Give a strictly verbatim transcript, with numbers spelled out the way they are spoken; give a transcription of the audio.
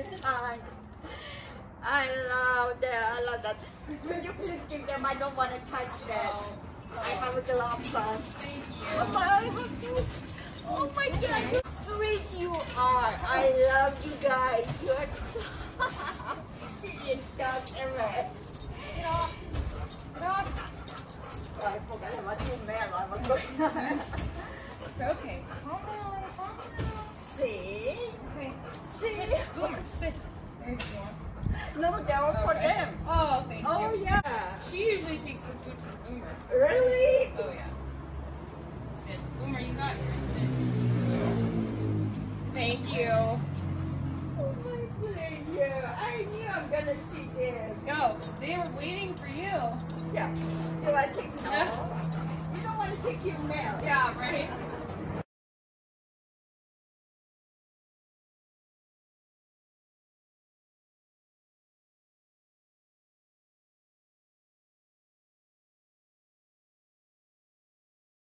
few times. I love that. I love that. Will you please give them? I don't want to touch that. Oh, oh. I have a glove on. Thank you. Oh my, I love you. Oh my God, you sweet you are. I love you guys. You are so sweet. Does ever. No, no. Oh, I forgot about you, man. I was going on. It's okay. Calm down. Calm down. See? Okay. See? Boomer, sit. There's one. No, they were okay. For them. Oh, thank you. Oh, yeah. She usually takes the food from Boomer. Really? Oh, yeah. Sis, Boomer, you got yours, sis. Thank you. Oh, my pleasure. I knew I'm going to see them. No, they were waiting for you. Yeah. You want to take no? You don't want to take your mail. Yeah, right?